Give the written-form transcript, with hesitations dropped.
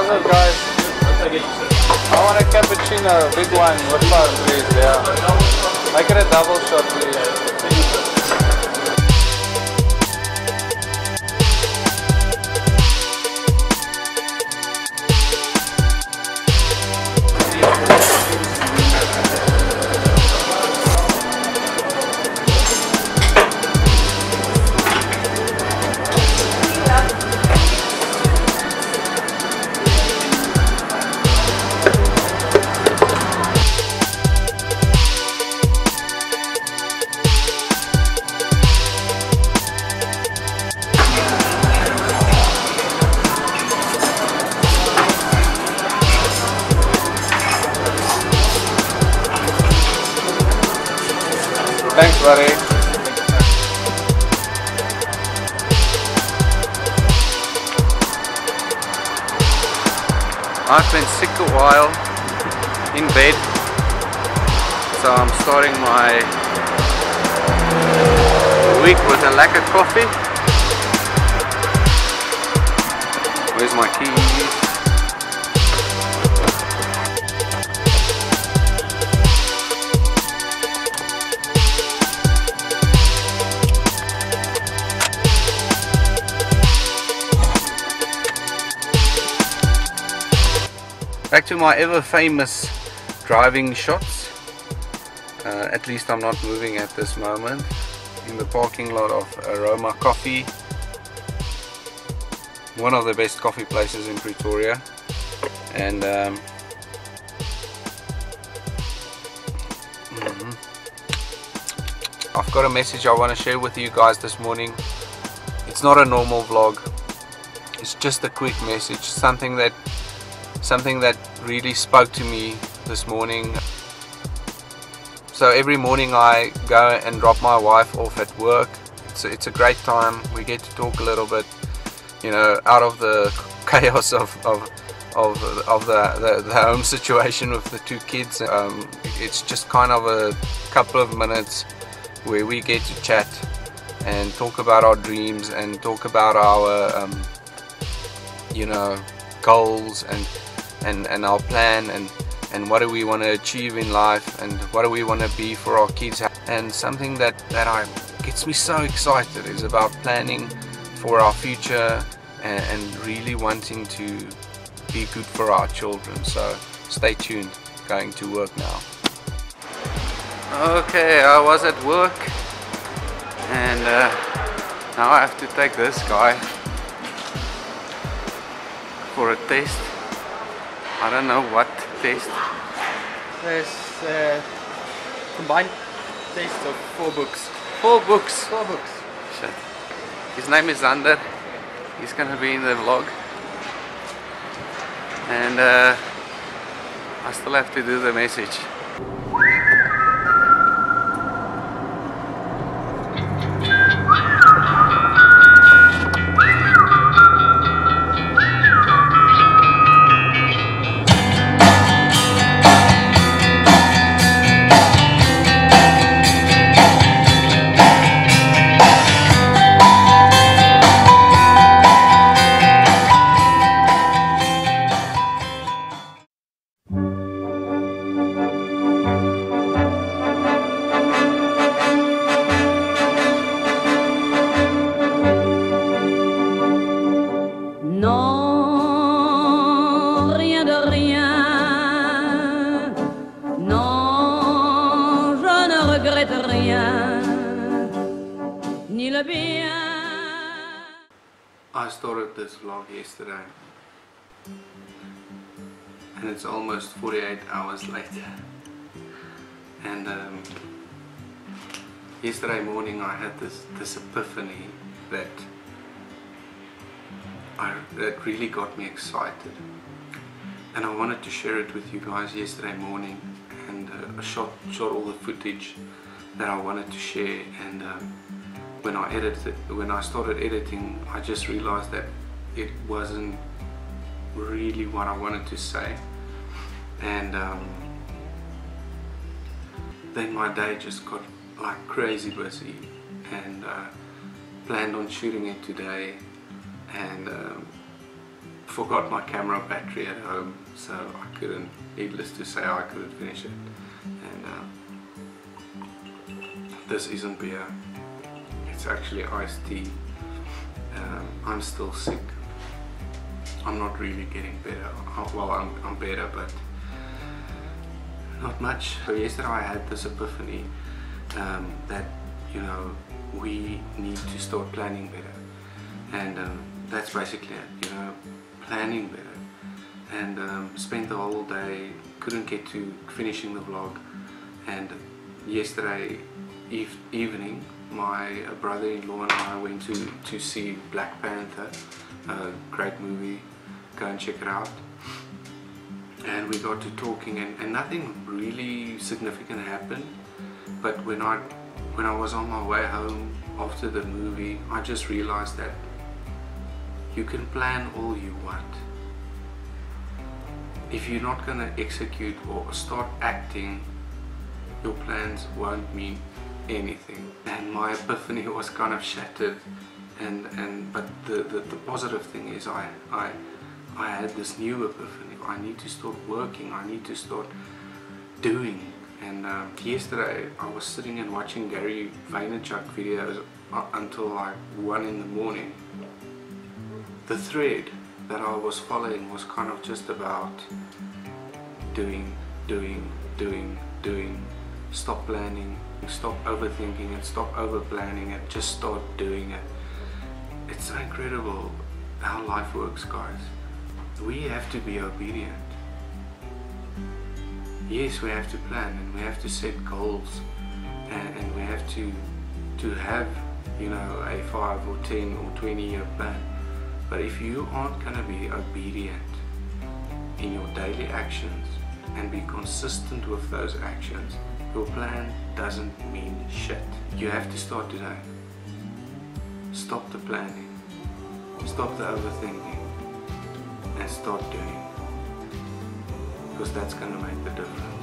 How's it, guys? I want a cappuccino, big one with 5, please. Yeah. Make it a double shot, please. Thanks, buddy. I've been sick a while, in bed, so I'm starting my week with a lack of coffee. Where's my keys? Back to my ever famous driving shots. At least I'm not moving at this moment. In the parking lot of Aroma Coffee, one of the best coffee places in Pretoria, and I've got a message I want to share with you guys this morning. It's not a normal vlog. It's just a quick message, something that really spoke to me this morning. So every morning I go and drop my wife off at work. It's a great time. We get to talk a little bit, you know, out of the chaos of the home situation with the 2 kids. It's just kind of a couple of minutes where we get to chat and talk about our dreams and talk about our you know, goals and our plan and what do we want to achieve in life and what do we want to be for our kids. And something that gets me so excited is about planning for our future and really wanting to be good for our children. So stay tuned. Going to work now. Okay, I was at work and now I have to take this guy for a test. I don't know what test. There's combined taste of 4 books. 4 books! 4 books! Shit. His name is Zander. He's gonna be in the vlog. And I still have to do the message. I started this vlog yesterday and it's almost 48 hours later, and yesterday morning I had this epiphany that really got me excited, and I wanted to share it with you guys yesterday morning. And I shot all the footage that I wanted to share, and when I started editing, I just realized that it wasn't really what I wanted to say, and then my day just got like crazy busy, and planned on shooting it today, and forgot my camera battery at home, so I couldn't, needless to say, I couldn't finish it. And this isn't beer, it's actually iced tea. I'm still sick. I'm not really getting better. Well, I'm better, but not much. So yesterday I had this epiphany that, you know, we need to start planning better, and that's basically it, you know, planning better. And spent the whole day, couldn't get to finishing the vlog, and yesterday evening my brother-in-law and I went to see Black Panther, a great movie, go and check it out. And we got to talking, and nothing really significant happened, but when I was on my way home after the movie, I just realized that you can plan all you want. If you're not going to execute or start acting, your plans won't mean anything. And my epiphany was kind of shattered, and but the positive thing is I had this new epiphany. I need to start working, I need to start doing. And yesterday I was sitting and watching Gary Vaynerchuk videos until like 1 in the morning. The thread that I was following was kind of just about doing, doing, doing, doing. Stop planning, stop overthinking and stop over planning, and just start doing it. It's so incredible how life works, guys. We have to be obedient. Yes, we have to plan, and we have to set goals, and we have to have, you know, a 5 or 10 or 20-year plan. But if you aren't going to be obedient in your daily actions and be consistent with those actions, your plan doesn't mean shit. You have to start today. Stop the planning, stop the overthinking, and start doing, because that's going to make the difference.